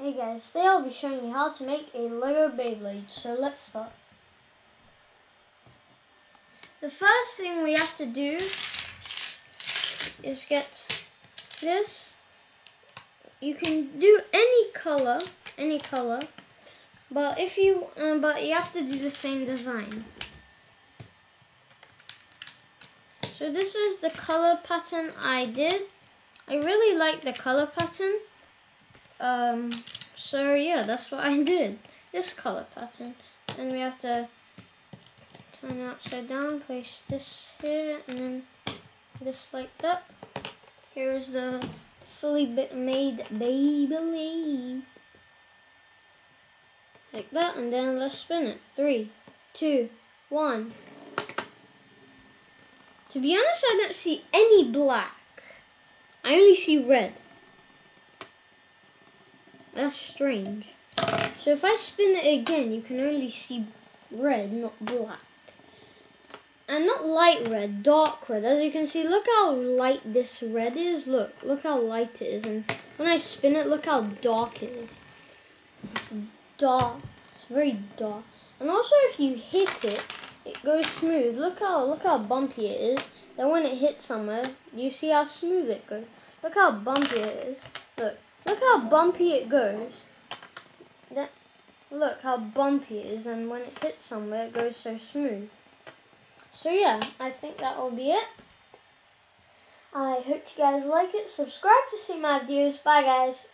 Hey guys, today I'll be showing you how to make a Lego Beyblade, so let's start. The first thing we have to do is get this. You can do any color, but you have to do the same design. So this is the color pattern I did. I really like the color pattern. So yeah, that's what I did, this color pattern. And we have to turn it upside down, place this here, and then this like that. Here is the fully made Beyblade. Like that, and then let's spin it. 3, 2, 1. To be honest, I don't see any black. I only see red. That's strange. So if I spin it again, you can only see red, not black. And not light red, dark red. As you can see, look how light this red is. Look how light it is. And when I spin it, look how dark it is. It's dark. It's very dark. And also if you hit it, it goes smooth. Look how bumpy it is. Then when it hits somewhere, you see how smooth it goes. Look how bumpy it is. Look how bumpy it goes. Look how bumpy it is, and when it hits somewhere, it goes so smooth. So yeah, I think that will be it. I hope you guys like it. Subscribe to see my videos. Bye guys.